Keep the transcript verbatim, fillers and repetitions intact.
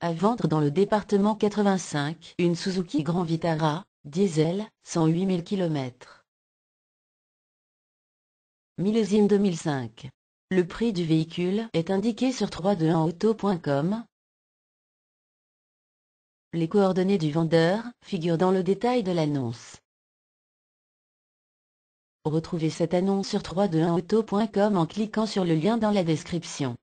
À vendre dans le département quatre-vingt-cinq, une Suzuki Grand Vitara, diesel, cent huit mille km. Millésime deux mille cinq. Le prix du véhicule est indiqué sur trois cent vingt et un auto point com. Les coordonnées du vendeur figurent dans le détail de l'annonce. Retrouvez cette annonce sur trois cent vingt et un auto point com en cliquant sur le lien dans la description.